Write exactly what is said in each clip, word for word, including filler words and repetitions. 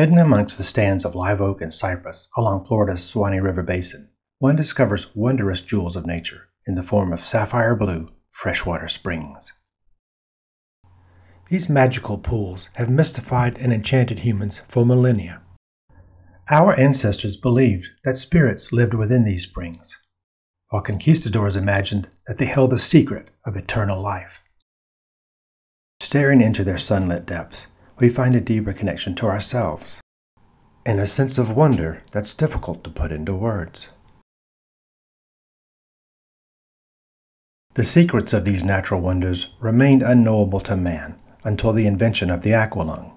Hidden amongst the stands of live oak and cypress along Florida's Suwannee River Basin, one discovers wondrous jewels of nature in the form of sapphire blue freshwater springs. These magical pools have mystified and enchanted humans for millennia. Our ancestors believed that spirits lived within these springs, while conquistadors imagined that they held the secret of eternal life. Staring into their sunlit depths, we find a deeper connection to ourselves, and a sense of wonder that's difficult to put into words. The secrets of these natural wonders remained unknowable to man until the invention of the Aqualung.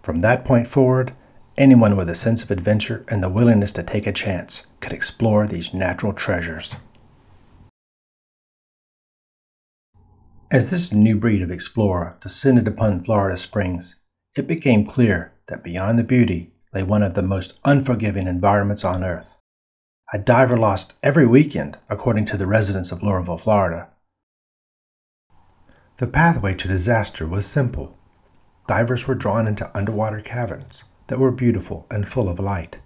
From that point forward, anyone with a sense of adventure and the willingness to take a chance could explore these natural treasures. As this new breed of explorer descended upon Florida Springs, it became clear that beyond the beauty lay one of the most unforgiving environments on Earth. A diver lost every weekend, according to the residents of Laurelville, Florida. The pathway to disaster was simple. Divers were drawn into underwater caverns that were beautiful and full of light.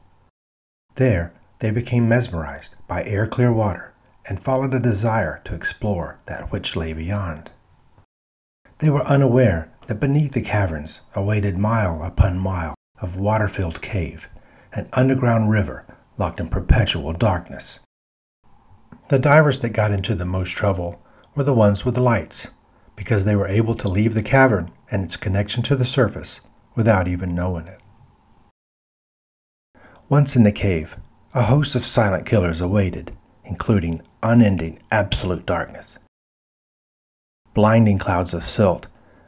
There, they became mesmerized by air-clear water and followed a desire to explore that which lay beyond. They were unaware that beneath the caverns awaited mile upon mile of water-filled cave, an underground river locked in perpetual darkness. The divers that got into the most trouble were the ones with the lights, because they were able to leave the cavern and its connection to the surface without even knowing it. Once in the cave, a host of silent killers awaited, including unending absolute darkness, blinding clouds of silt,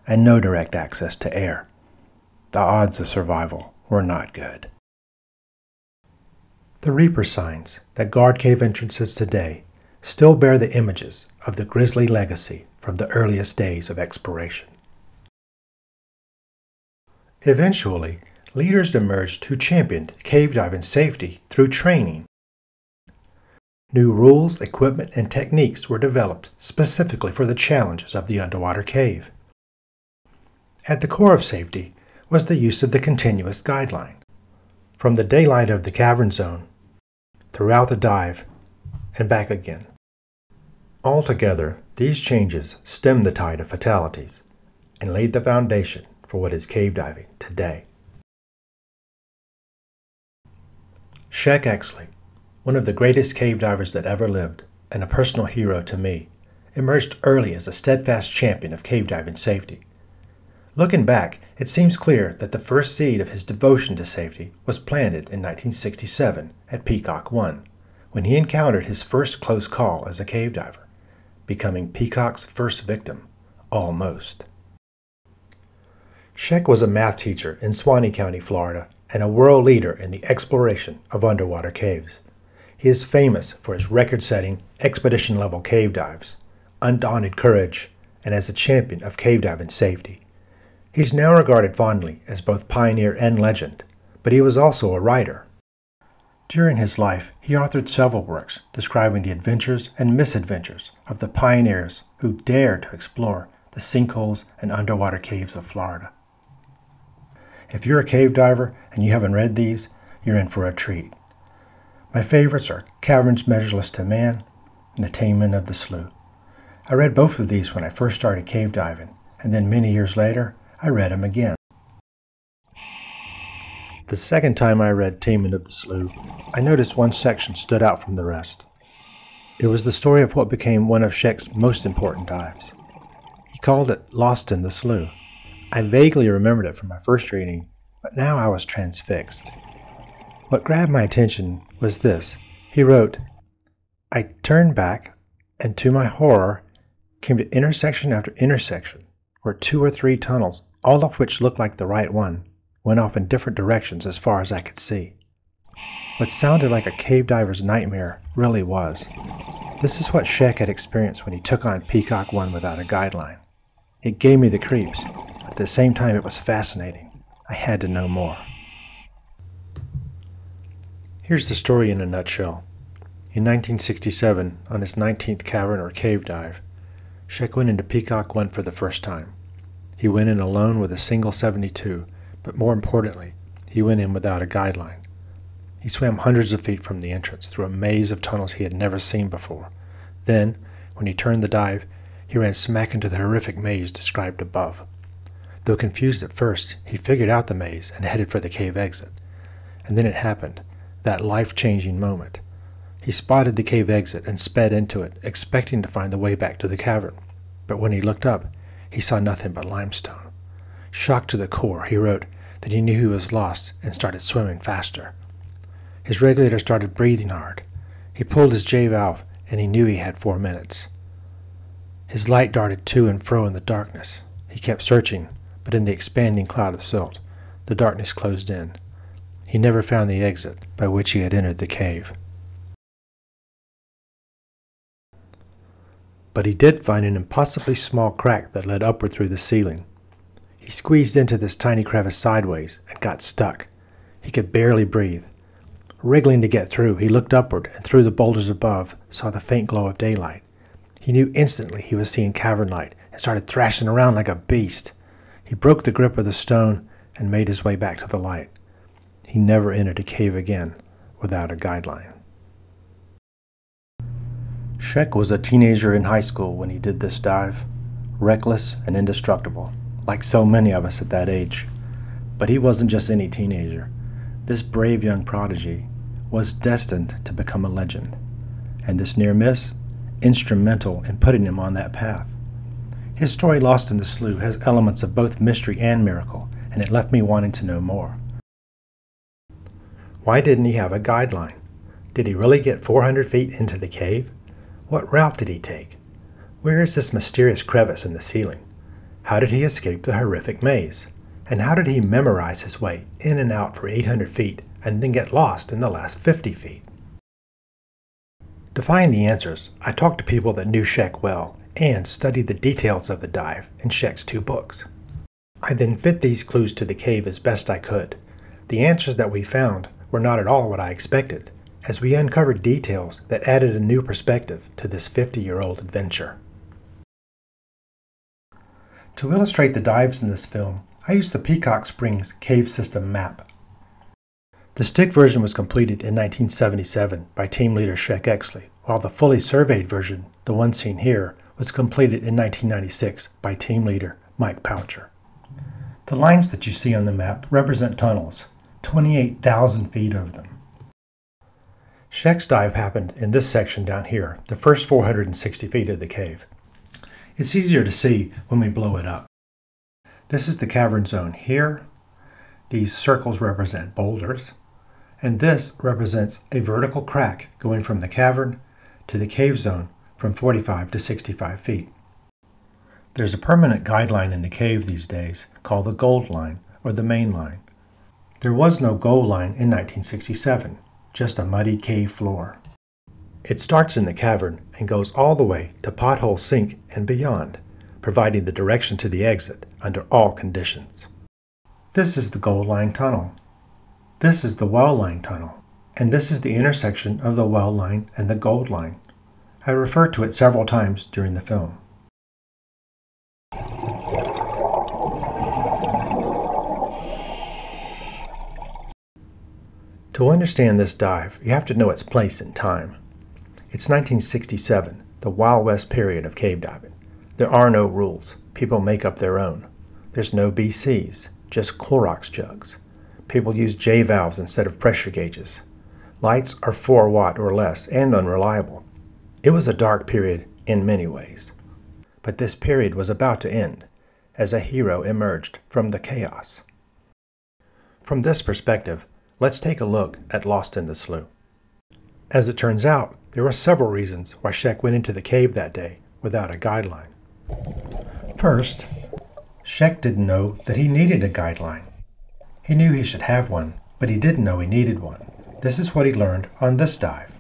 and no direct access to air. The odds of survival were not good. The Reaper signs that guard cave entrances today still bear the images of the grisly legacy from the earliest days of exploration. Eventually, leaders emerged who championed cave diving safety through training. New rules, equipment, and techniques were developed specifically for the challenges of the underwater cave. At the core of safety was the use of the continuous guideline. From the daylight of the cavern zone, throughout the dive, and back again. Altogether, these changes stemmed the tide of fatalities and laid the foundation for what is cave diving today. Sheck Exley, one of the greatest cave divers that ever lived, and a personal hero to me, emerged early as a steadfast champion of cave diving safety. Looking back, it seems clear that the first seed of his devotion to safety was planted in nineteen sixty-seven at Peacock One, when he encountered his first close call as a cave diver, becoming Peacock's first victim, almost. Sheck was a math teacher in Suwannee County, Florida, and a world leader in the exploration of underwater caves. He is famous for his record-setting, expedition-level cave dives, undaunted courage, and as a champion of cave diving safety. He's now regarded fondly as both pioneer and legend, but he was also a writer. During his life, he authored several works describing the adventures and misadventures of the pioneers who dared to explore the sinkholes and underwater caves of Florida. If you're a cave diver and you haven't read these, you're in for a treat. My favorites are Caverns Measureless to Man and The Taming of the Slough. I read both of these when I first started cave diving, and then many years later, I read them again. The second time I read Taming of the Slough, I noticed one section stood out from the rest. It was the story of what became one of Sheck's most important dives. He called it Lost in the Slough. I vaguely remembered it from my first reading, but now I was transfixed. What grabbed my attention was this. He wrote, "I turned back, and to my horror, came to intersection after intersection, where two or three tunnels, all of which looked like the right one, went off in different directions as far as I could see. What sounded like a cave diver's nightmare really was." This is what Sheck had experienced when he took on Peacock One without a guideline. It gave me the creeps, but at the same time it was fascinating. I had to know more. Here's the story in a nutshell. In nineteen sixty-seven, on his nineteenth cavern or cave dive, Sheck went into Peacock One for the first time. He went in alone with a single seventy-two, but more importantly, He went in without a guideline. He swam hundreds of feet from the entrance through a maze of tunnels he had never seen before. Then, when he turned the dive, he ran smack into the horrific maze described above. Though confused at first, he figured out the maze and headed for the cave exit. And then it happened, that life-changing moment. He spotted the cave exit and sped into it, expecting to find the way back to the cavern. But when he looked up, he saw nothing but limestone. Shocked to the core, he wrote that he knew he was lost and started swimming faster. His regulator started breathing hard. He pulled his J-valve, and he knew he had four minutes. His light darted to and fro in the darkness. He kept searching, but in the expanding cloud of silt, the darkness closed in. He never found the exit by which he had entered the cave. But he did find an impossibly small crack that led upward through the ceiling. He squeezed into this tiny crevice sideways and got stuck. He could barely breathe. Wriggling to get through, he looked upward and through the boulders above saw the faint glow of daylight. He knew instantly he was seeing cavern light and started thrashing around like a beast. He broke the grip of the stone and made his way back to the light. He never entered a cave again without a guideline. Sheck was a teenager in high school when he did this dive, reckless and indestructible, like so many of us at that age. But he wasn't just any teenager. This brave young prodigy was destined to become a legend, and this near miss, instrumental in putting him on that path. His story, Lost in the Slough, has elements of both mystery and miracle, and it left me wanting to know more. Why didn't he have a guideline? Did he really get four hundred feet into the cave? What route did he take? Where is this mysterious crevice in the ceiling? How did he escape the horrific maze? And how did he memorize his way in and out for eight hundred feet and then get lost in the last fifty feet? To find the answers, I talked to people that knew Sheck well and studied the details of the dive in Sheck's two books. I then fit these clues to the cave as best I could. The answers that we found were not at all what I expected, as we uncovered details that added a new perspective to this fifty-year-old adventure. To illustrate the dives in this film, I used the Peacock Springs cave system map. The stick version was completed in nineteen seventy-seven by team leader Sheck Exley, while the fully surveyed version, the one seen here, was completed in nineteen ninety-six by team leader Mike Poucher. The lines that you see on the map represent tunnels, twenty-eight thousand feet of them. Sheck's dive happened in this section down here, the first four hundred sixty feet of the cave. It's easier to see when we blow it up. This is the cavern zone here. These circles represent boulders. And this represents a vertical crack going from the cavern to the cave zone from forty-five to sixty-five feet. There's a permanent guideline in the cave these days called the gold line or the main line. There was no gold line in nineteen sixty-seven, just a muddy cave floor. It starts in the cavern and goes all the way to Pothole Sink and beyond, providing the direction to the exit under all conditions. This is the Gold Line Tunnel. This is the Well Line Tunnel, and this is the intersection of the Well Line and the Gold Line. I refer to it several times during the film. To understand this dive, you have to know its place in time. It's nineteen sixty-seven, the Wild West period of cave diving. There are no rules. People make up their own. There's no B Cs. Just Clorox jugs. People use J-valves instead of pressure gauges. Lights are four watt or less and unreliable. It was a dark period in many ways. But this period was about to end as a hero emerged from the chaos. From this perspective, let's take a look at Lost in the Slough. As it turns out, there were several reasons why Sheck went into the cave that day without a guideline. First, Sheck didn't know that he needed a guideline. He knew he should have one, but he didn't know he needed one. This is what he learned on this dive.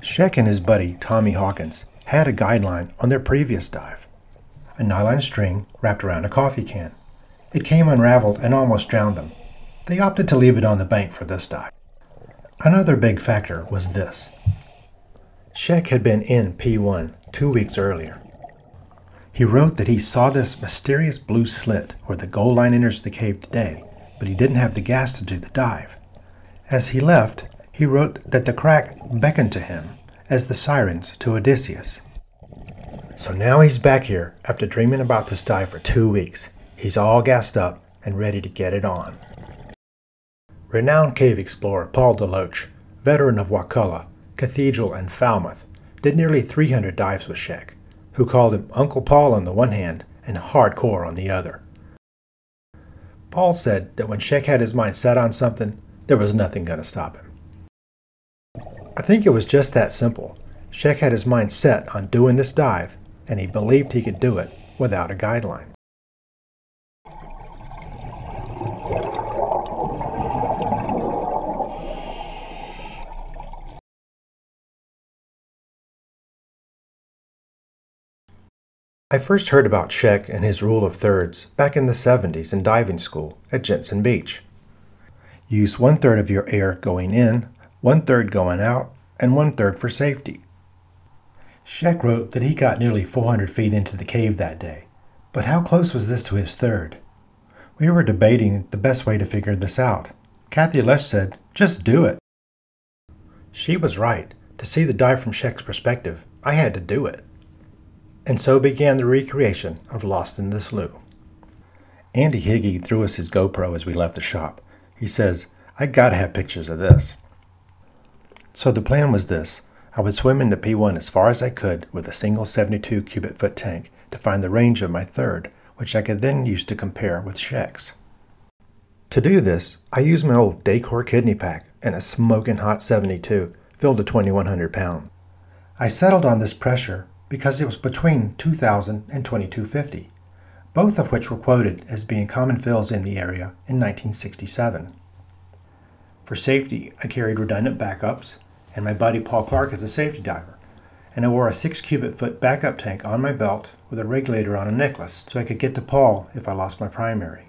Sheck and his buddy, Tommy Hawkins, had a guideline on their previous dive. A nylon string wrapped around a coffee can. It came unraveled and almost drowned them. They opted to leave it on the bank for this dive. Another big factor was this. Sheck had been in P one two weeks earlier. He wrote that he saw this mysterious blue slit where the gold line enters the cave today, but he didn't have the gas to do the dive. As he left, he wrote that the crack beckoned to him as the sirens to Odysseus. So now he's back here after dreaming about this dive for two weeks. He's all gassed up and ready to get it on. Renowned cave explorer Paul De Loach, veteran of Wakulla, Cathedral, and Falmouth, did nearly three hundred dives with Sheck, who called him Uncle Paul on the one hand and Hardcore on the other. Paul said that when Sheck had his mind set on something, there was nothing going to stop him. I think it was just that simple. Sheck had his mind set on doing this dive, and he believed he could do it without a guideline. I first heard about Sheck and his rule of thirds back in the seventies in diving school at Jensen Beach. Use one third of your air going in, one third going out, and one third for safety. Sheck wrote that he got nearly four hundred feet into the cave that day, but how close was this to his third? We were debating the best way to figure this out. Kathy Lesch said, "Just do it." She was right. To see the dive from Sheck's perspective, I had to do it. And so began the recreation of Lost in the Slough. Andy Higgy threw us his GoPro as we left the shop. He says, "I gotta have pictures of this." So the plan was this. I would swim into P one as far as I could with a single seventy-two cubic foot tank to find the range of my third, which I could then use to compare with Sheck's. To do this, I used my old Decor kidney pack and a smoking hot seventy-two filled to twenty-one hundred pounds. I settled on this pressure because it was between two thousand and twenty-two fifty, both of which were quoted as being common fills in the area in nineteen sixty-seven. For safety, I carried redundant backups, and my buddy Paul Clark is a safety diver, and I wore a six cubic foot backup tank on my belt with a regulator on a necklace so I could get to Paul if I lost my primary.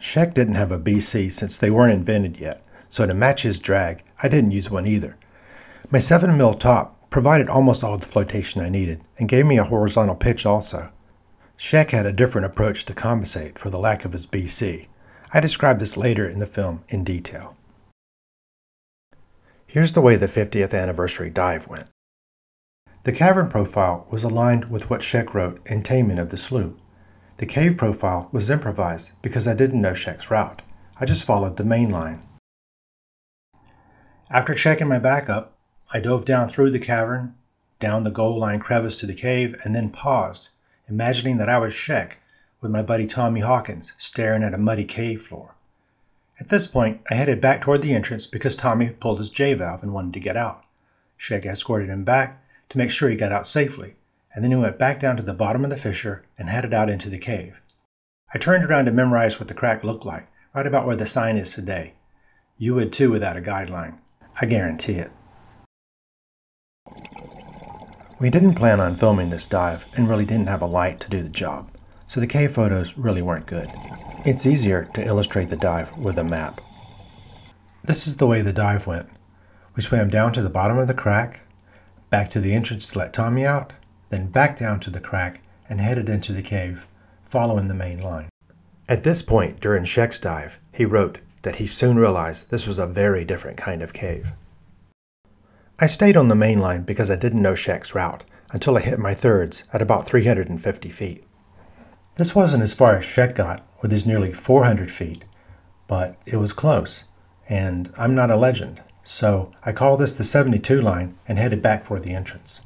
Sheck didn't have a B C since they weren't invented yet, so to match his drag, I didn't use one either. My seven mil top provided almost all the flotation I needed, and gave me a horizontal pitch also. Sheck had a different approach to compensate for the lack of his B C. I describe this later in the film in detail. Here's the way the fiftieth anniversary dive went. The cavern profile was aligned with what Sheck wrote in Taming of the Slough. The cave profile was improvised because I didn't know Sheck's route. I just followed the main line. After checking my backup, I dove down through the cavern, down the goal line crevice to the cave, and then paused, imagining that I was Sheck with my buddy Tommy Hawkins staring at a muddy cave floor. At this point, I headed back toward the entrance because Tommy pulled his J-valve and wanted to get out. Sheck escorted him back to make sure he got out safely, and then he went back down to the bottom of the fissure and headed out into the cave. I turned around to memorize what the crack looked like, right about where the sign is today. You would too without a guideline. I guarantee it. We didn't plan on filming this dive and really didn't have a light to do the job, so the cave photos really weren't good. It's easier to illustrate the dive with a map. This is the way the dive went. We swam down to the bottom of the crack, back to the entrance to let Tommy out, then back down to the crack and headed into the cave, following the main line. At this point during Sheck's dive, he wrote that he soon realized this was a very different kind of cave. I stayed on the main line because I didn't know Sheck's route until I hit my thirds at about three hundred fifty feet. This wasn't as far as Sheck got with his nearly four hundred feet, but it was close, and I'm not a legend, so I call this the seventy-two line and headed back for the entrance.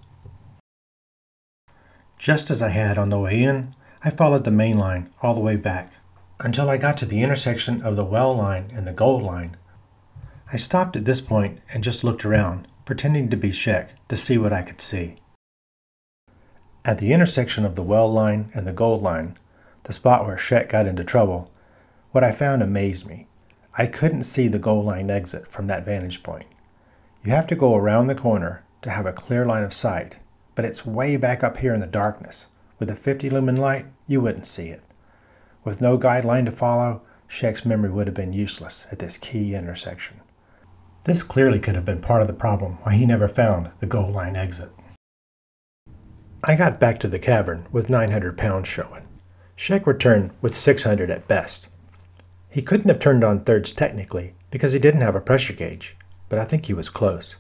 Just as I had on the way in, I followed the main line all the way back until I got to the intersection of the well line and the gold line. I stopped at this point and just looked around, pretending to be Sheck to see what I could see. At the intersection of the well line and the gold line, the spot where Sheck got into trouble, what I found amazed me. I couldn't see the gold line exit from that vantage point. You have to go around the corner to have a clear line of sight, but it's way back up here in the darkness. With a fifty lumen light, you wouldn't see it. With no guideline to follow, Sheck's memory would have been useless at this key intersection. This clearly could have been part of the problem why he never found the goal line exit. I got back to the cavern with nine hundred pounds showing. Sheck returned with six hundred at best, He couldn't have turned on thirds technically, because he didn't have a pressure gauge, but I think he was close.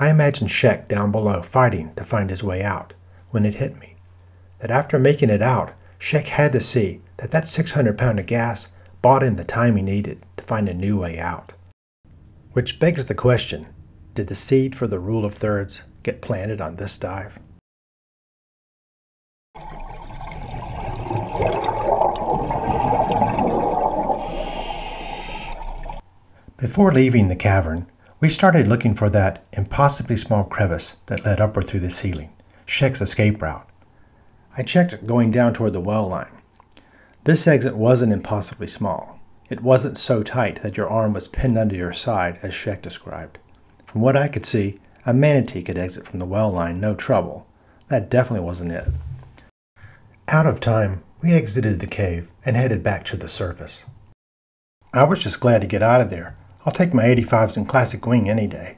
I imagined Sheck down below fighting to find his way out when it hit me, that after making it out, Sheck had to see that that six hundred pound of gas bought him the time he needed to find a new way out. Which begs the question, did the seed for the rule of thirds get planted on this dive? Before leaving the cavern, we started looking for that impossibly small crevice that led upward through the ceiling, Sheck's escape route. I checked going down toward the well line. This exit wasn't impossibly small. It wasn't so tight that your arm was pinned under your side, as Sheck described. From what I could see, a manatee could exit from the well line no trouble. That definitely wasn't it. Out of time, we exited the cave and headed back to the surface. I was just glad to get out of there. I'll take my eighty-fives and classic wing any day.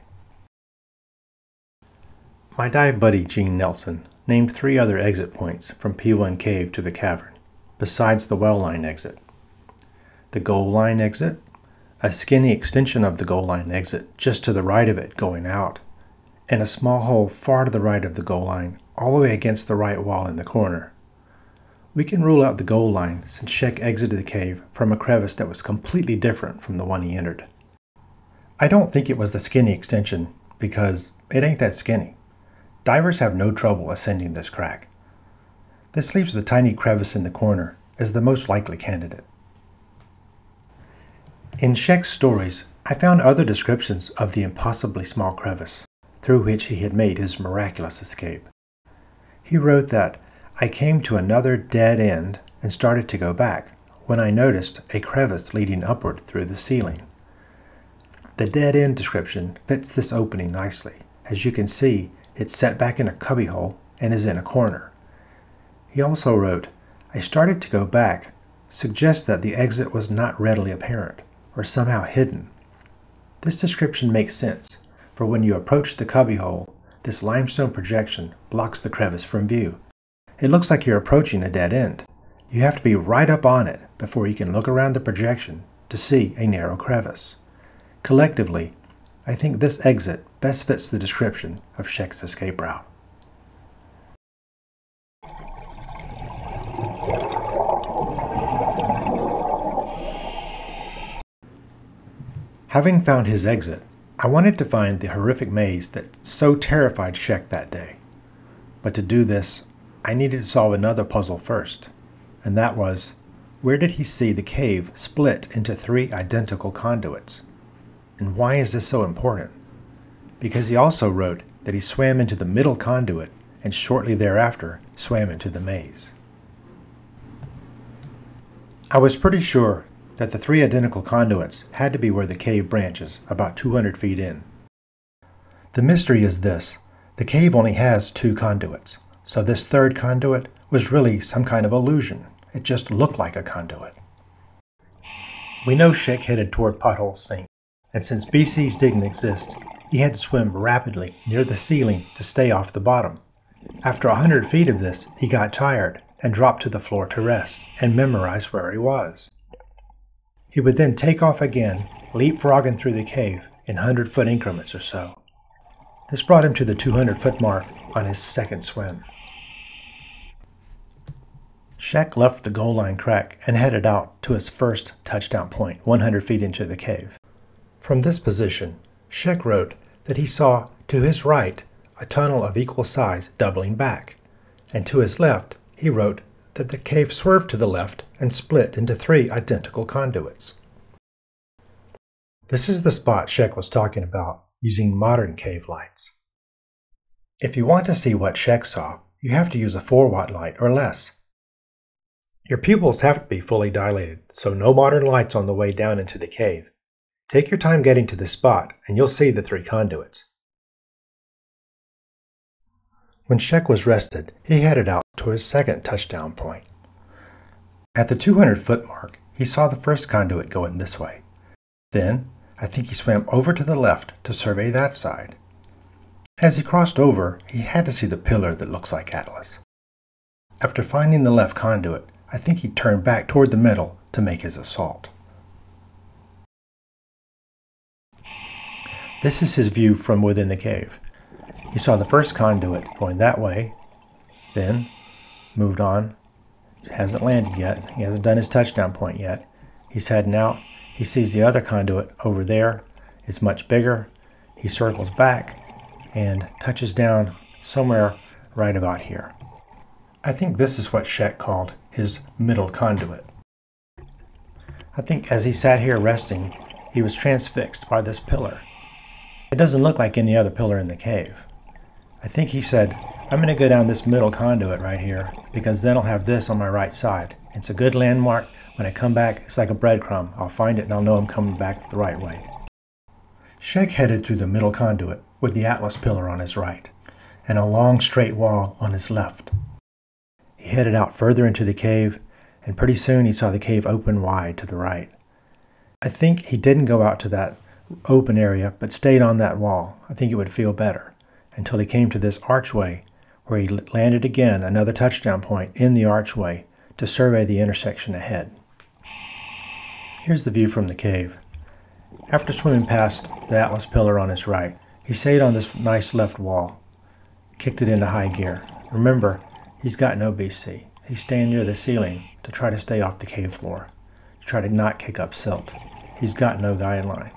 My dive buddy Gene Nelson named three other exit points from P one Cave to the cavern, besides the well line exit. The goal line exit, a skinny extension of the goal line exit just to the right of it going out, and a small hole far to the right of the goal line, all the way against the right wall in the corner. We can rule out the goal line since Sheck exited the cave from a crevice that was completely different from the one he entered. I don't think it was the skinny extension, because it ain't that skinny. Divers have no trouble ascending this crack. This leaves the tiny crevice in the corner as the most likely candidate. In Sheck's stories, I found other descriptions of the impossibly small crevice through which he had made his miraculous escape. He wrote that, "I came to another dead end and started to go back when I noticed a crevice leading upward through the ceiling." The dead end description fits this opening nicely. As you can see, it's set back in a cubbyhole and is in a corner. He also wrote, "I started to go back," suggests that the exit was not readily apparent, or somehow hidden. This description makes sense, for when you approach the cubbyhole, this limestone projection blocks the crevice from view. It looks like you're approaching a dead end. You have to be right up on it before you can look around the projection to see a narrow crevice. Collectively, I think this exit best fits the description of Sheck's escape route. Having found his exit, I wanted to find the horrific maze that so terrified Sheck that day. But to do this, I needed to solve another puzzle first, and that was, where did he see the cave split into three identical conduits? And why is this so important? Because he also wrote that he swam into the middle conduit and shortly thereafter swam into the maze. I was pretty sure that the three identical conduits had to be where the cave branches about two hundred feet in. The mystery is this: the cave only has two conduits, so this third conduit was really some kind of illusion. It just looked like a conduit. We know Sheck headed toward Pothole Sink, and since B Cs didn't exist, he had to swim rapidly near the ceiling to stay off the bottom. After a hundred feet of this, he got tired and dropped to the floor to rest and memorize where he was. He would then take off again, leapfrogging through the cave in hundred foot increments or so. This brought him to the two hundred foot mark on his second swim. Sheck left the goal line crack and headed out to his first touchdown point, one hundred feet into the cave. From this position, Sheck wrote that he saw, to his right, a tunnel of equal size doubling back, and to his left, he wrote that the cave swerved to the left and split into three identical conduits. This is the spot Sheck was talking about using modern cave lights. If you want to see what Sheck saw, you have to use a four watt light or less. Your pupils have to be fully dilated, so no modern lights on the way down into the cave. Take your time getting to this spot, and you'll see the three conduits. When Sheck was rested, he headed out to his second touchdown point. At the two hundred foot mark, he saw the first conduit going this way. Then, I think he swam over to the left to survey that side. As he crossed over, he had to see the pillar that looks like Atlas. After finding the left conduit, I think he turned back toward the middle to make his assault. This is his view from within the cave. He saw the first conduit going that way, then moved on. Hasn't landed yet. He hasn't done his touchdown point yet. He's heading out. He sees the other conduit over there. It's much bigger. He circles back and touches down somewhere right about here. I think this is what Sheck called his middle conduit. I think as he sat here resting, he was transfixed by this pillar. It doesn't look like any other pillar in the cave. I think he said, I'm going to go down this middle conduit right here because then I'll have this on my right side. It's a good landmark. When I come back, it's like a breadcrumb. I'll find it and I'll know I'm coming back the right way. Sheck headed through the middle conduit with the Atlas pillar on his right and a long straight wall on his left. He headed out further into the cave, and pretty soon he saw the cave open wide to the right. I think he didn't go out to that open area, but stayed on that wall. I think it would feel better until he came to this archway where he landed again another touchdown point in the archway to survey the intersection ahead. Here's the view from the cave. After swimming past the Atlas pillar on his right, he stayed on this nice left wall, kicked it into high gear. Remember, he's got no B C. He's staying near the ceiling to try to stay off the cave floor, to try to not kick up silt. He's got no guideline.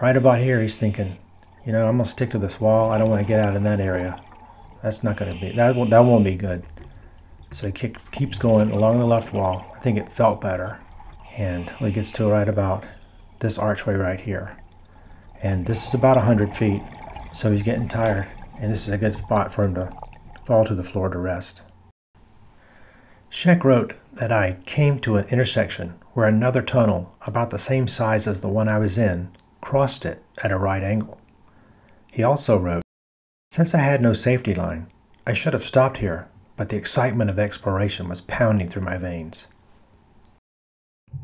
Right about here, he's thinking, you know, I'm going to stick to this wall. I don't want to get out in that area. That's not going to be, that won't, that won't be good. So he kicks, keeps going along the left wall. I think it felt better. And he gets to right about this archway right here. And this is about one hundred feet, so he's getting tired. And this is a good spot for him to fall to the floor to rest. Sheck wrote that I came to an intersection where another tunnel about the same size as the one I was in crossed it at a right angle. He also wrote, since I had no safety line, I should have stopped here, but the excitement of exploration was pounding through my veins.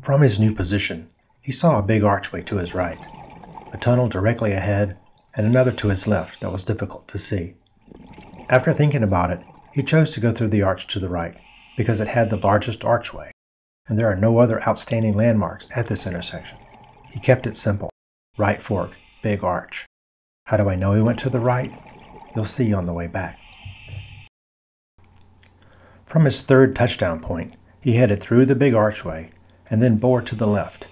From his new position, he saw a big archway to his right, a tunnel directly ahead, and another to his left that was difficult to see. After thinking about it, he chose to go through the arch to the right, because it had the largest archway, and there are no other outstanding landmarks at this intersection. He kept it simple. Right fork, big arch. How do I know he went to the right? You'll see on the way back. From his third touchdown point, he headed through the big archway and then bore to the left,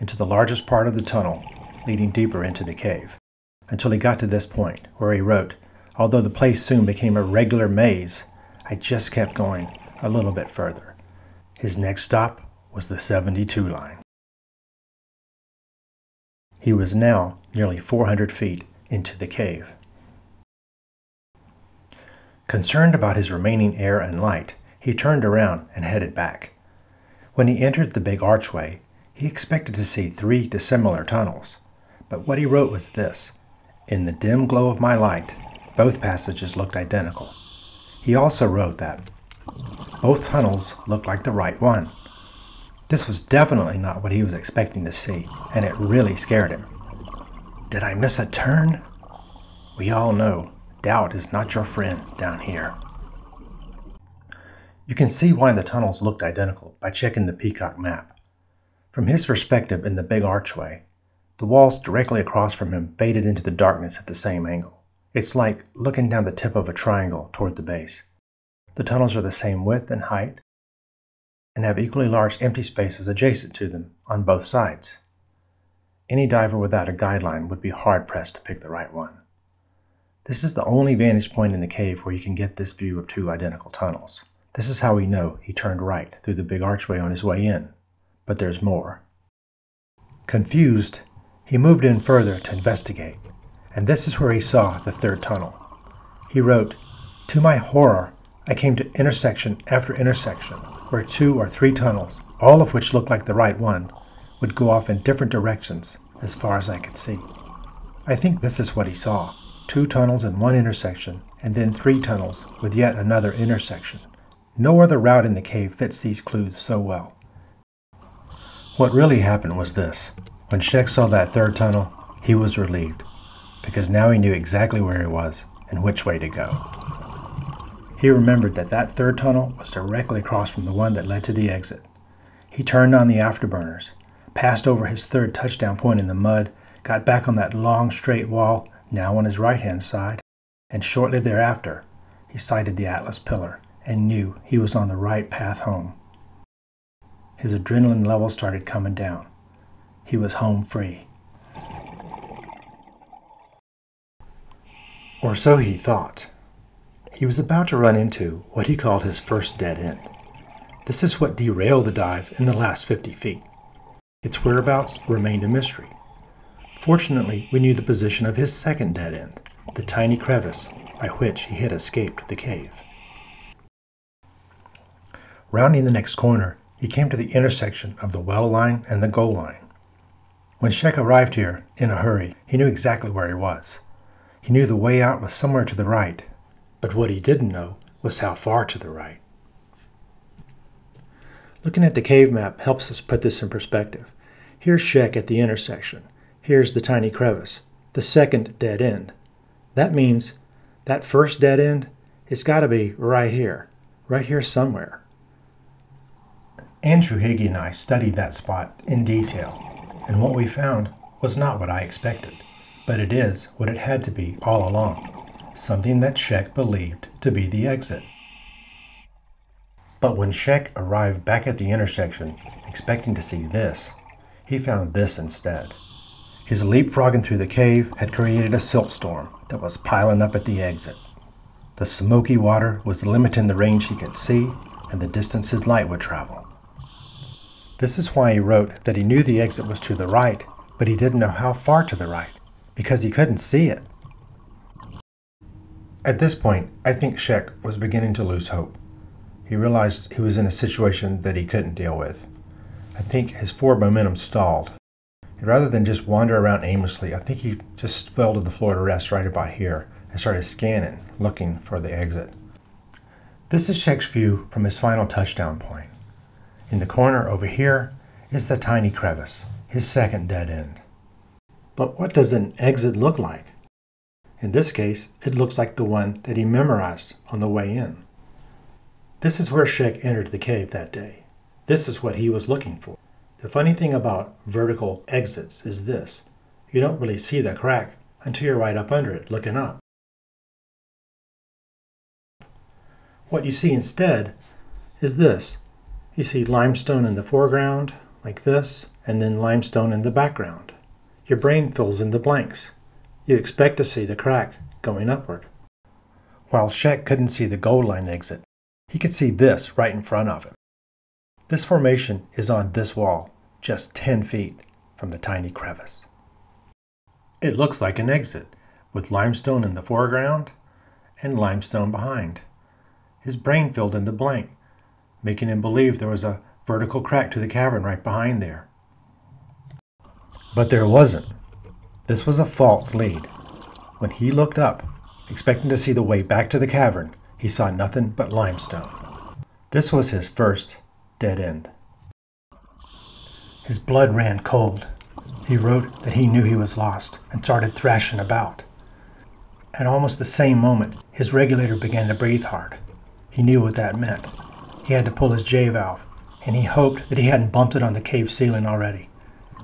into the largest part of the tunnel, leading deeper into the cave, until he got to this point, where he wrote, although the place soon became a regular maze, I just kept going a little bit further. His next stop was the seventy-two line. He was now nearly four hundred feet into the cave. Concerned about his remaining air and light, he turned around and headed back. When he entered the big archway, he expected to see three dissimilar tunnels, but what he wrote was this: in the dim glow of my light, both passages looked identical. He also wrote that both tunnels looked like the right one. This was definitely not what he was expecting to see, and it really scared him. Did I miss a turn? We all know doubt is not your friend down here. You can see why the tunnels looked identical by checking the Peacock map. From his perspective in the big archway, the walls directly across from him faded into the darkness at the same angle. It's like looking down the tip of a triangle toward the base. The tunnels are the same width and height, and have equally large empty spaces adjacent to them on both sides. Any diver without a guideline would be hard-pressed to pick the right one. This is the only vantage point in the cave where you can get this view of two identical tunnels. This is how we know he turned right through the big archway on his way in, but there's more. Confused, he moved in further to investigate, and this is where he saw the third tunnel. He wrote, to my horror, I came to intersection after intersection, where two or three tunnels, all of which looked like the right one, would go off in different directions as far as I could see. I think this is what he saw, two tunnels in one intersection, and then three tunnels with yet another intersection. No other route in the cave fits these clues so well. What really happened was this. When Sheck saw that third tunnel, he was relieved, because now he knew exactly where he was and which way to go. He remembered that that third tunnel was directly across from the one that led to the exit. He turned on the afterburners, passed over his third touchdown point in the mud, got back on that long straight wall, now on his right-hand side, and shortly thereafter he sighted the Atlas Pillar and knew he was on the right path home. His adrenaline levels started coming down. He was home free. Or so he thought. He was about to run into what he called his first dead end. This is what derailed the dive in the last fifty feet. Its whereabouts remained a mystery. Fortunately, we knew the position of his second dead end, the tiny crevice by which he had escaped the cave. Rounding the next corner, he came to the intersection of the well line and the goal line. When Sheck arrived here, in a hurry, he knew exactly where he was. He knew the way out was somewhere to the right, but what he didn't know was how far to the right. Looking at the cave map helps us put this in perspective. Here's Sheck at the intersection. Here's the tiny crevice, the second dead end. That means that first dead end, it's got to be right here, right here somewhere. Andrew Higgy and I studied that spot in detail, and what we found was not what I expected, but it is what it had to be all along, something that Sheck believed to be the exit. But when Sheck arrived back at the intersection, expecting to see this, he found this instead. His leapfrogging through the cave had created a siltstorm that was piling up at the exit. The smoky water was limiting the range he could see and the distance his light would travel. This is why he wrote that he knew the exit was to the right, but he didn't know how far to the right, because he couldn't see it. At this point, I think Sheck was beginning to lose hope. He realized he was in a situation that he couldn't deal with. I think his forward momentum stalled. And rather than just wander around aimlessly, I think he just fell to the floor to rest right about here and started scanning, looking for the exit. This is Sheck's view from his final touchdown point. In the corner over here is the tiny crevice, his second dead end. But what does an exit look like? In this case, it looks like the one that he memorized on the way in. This is where Sheck entered the cave that day. This is what he was looking for. The funny thing about vertical exits is this. You don't really see the crack until you're right up under it, looking up. What you see instead is this. You see limestone in the foreground, like this, and then limestone in the background. Your brain fills in the blanks. You expect to see the crack going upward. While Sheck couldn't see the goal line exit, he could see this right in front of him. This formation is on this wall, just ten feet from the tiny crevice. It looks like an exit, with limestone in the foreground and limestone behind. His brain filled in the blank, making him believe there was a vertical crack to the cavern right behind there. But there wasn't. This was a false lead. When he looked up, expecting to see the way back to the cavern, he saw nothing but limestone. This was his first dead end. His blood ran cold. He wrote that he knew he was lost and started thrashing about. At almost the same moment, his regulator began to breathe hard. He knew what that meant. He had to pull his J-valve, and he hoped that he hadn't bumped it on the cave ceiling already.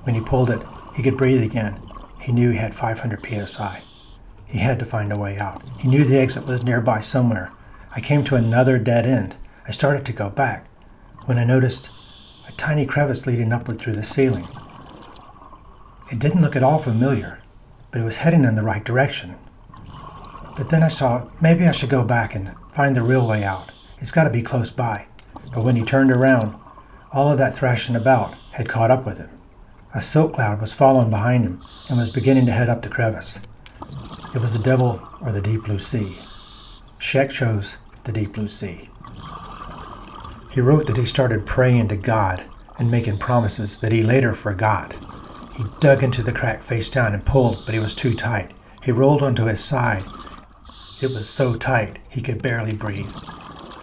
When he pulled it, he could breathe again. He knew he had five hundred P S I. He had to find a way out. He knew the exit was nearby somewhere. I came to another dead end. I started to go back when I noticed a tiny crevice leading upward through the ceiling. It didn't look at all familiar, but it was heading in the right direction. But then I saw, maybe I should go back and find the real way out. It's got to be close by. But when he turned around, all of that thrashing about had caught up with him. A silt cloud was following behind him and was beginning to head up the crevice. It was the devil or the deep blue sea. Sheck chose the deep blue sea. He wrote that he started praying to God and making promises that he later forgot. He dug into the crack face down and pulled, but he was too tight. He rolled onto his side. It was so tight he could barely breathe.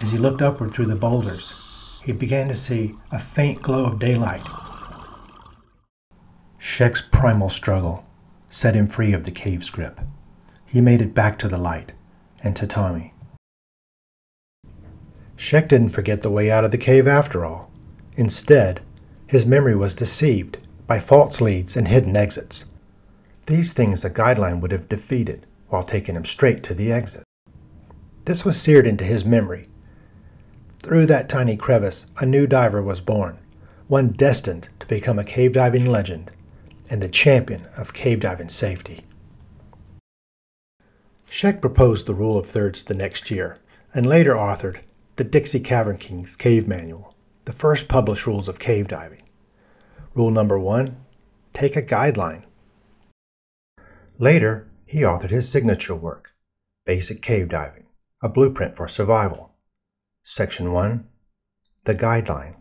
As he looked upward through the boulders, he began to see a faint glow of daylight. Sheck's primal struggle set him free of the cave's grip. He made it back to the light and to Tommy. Sheck didn't forget the way out of the cave after all. Instead, his memory was deceived by false leads and hidden exits. These things a guideline would have defeated while taking him straight to the exit. This was seared into his memory. Through that tiny crevice, a new diver was born, one destined to become a cave diving legend and the champion of cave diving safety. Sheck proposed the rule of thirds the next year, and later authored The Dixie Cavern King's Cave Manual, the first published rules of cave diving. Rule number one, take a guideline. Later, he authored his signature work, Basic Cave Diving, a blueprint for survival. Section one, the guideline.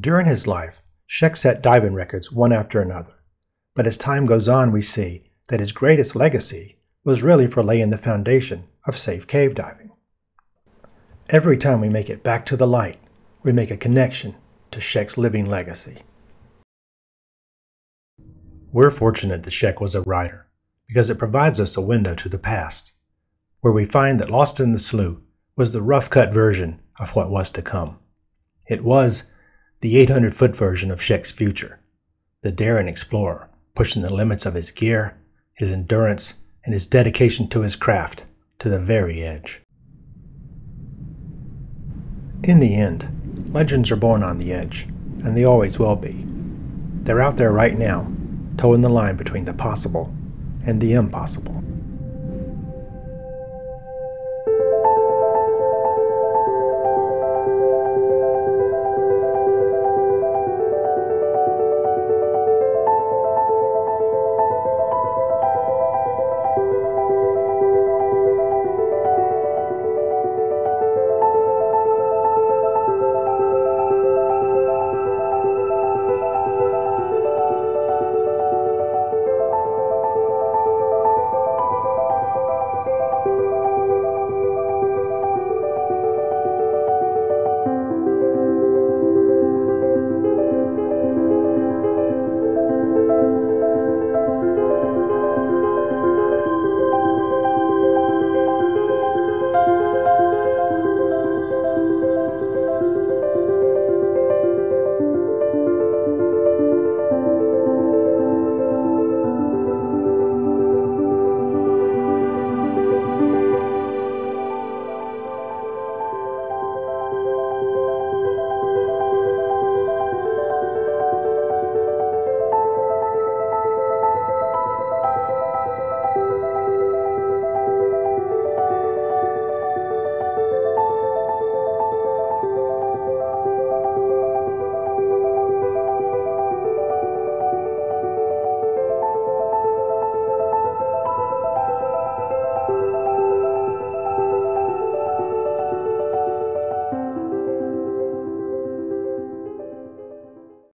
During his life, Sheck set diving records one after another, but as time goes on, we see that his greatest legacy was really for laying the foundation of safe cave diving. Every time we make it back to the light, we make a connection to Sheck's living legacy. We're fortunate that Sheck was a writer, because it provides us a window to the past, where we find that Lost in the Slough was the rough-cut version of what was to come. It was the eight hundred foot version of Sheck's future, the daring explorer pushing the limits of his gear, his endurance, and his dedication to his craft to the very edge. In the end, legends are born on the edge, and they always will be. They're out there right now, toeing the line between the possible and the impossible.